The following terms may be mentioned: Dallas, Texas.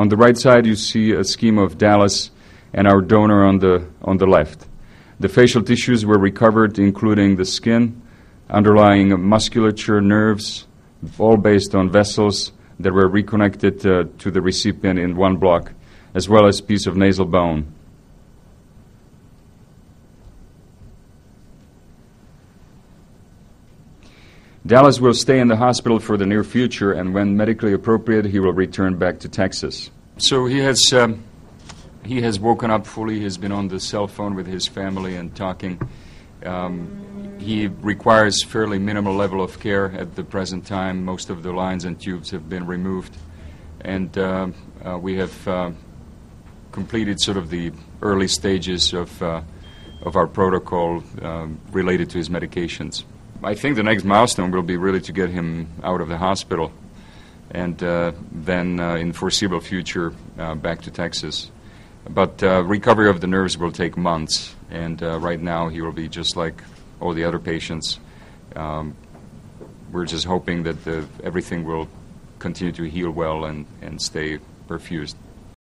On the right side, you see a scheme of Dallas and our donor on the left. The facial tissues were recovered, including the skin, underlying musculature, nerves, all based on vessels that were reconnected to the recipient in one block, as well as piece of nasal bone. Dallas will stay in the hospital for the near future, and when medically appropriate, he will return back to Texas. So he has woken up fully. He's been on the cell phone with his family and talking. He requires fairly minimal level of care at the present time. Most of the lines and tubes have been removed, and we have completed sort of the early stages of our protocol related to his medications. I think the next milestone will be really to get him out of the hospital and then in the foreseeable future back to Texas. But recovery of the nerves will take months, and right now he will be just like all the other patients. We're just hoping that everything will continue to heal well and stay perfused.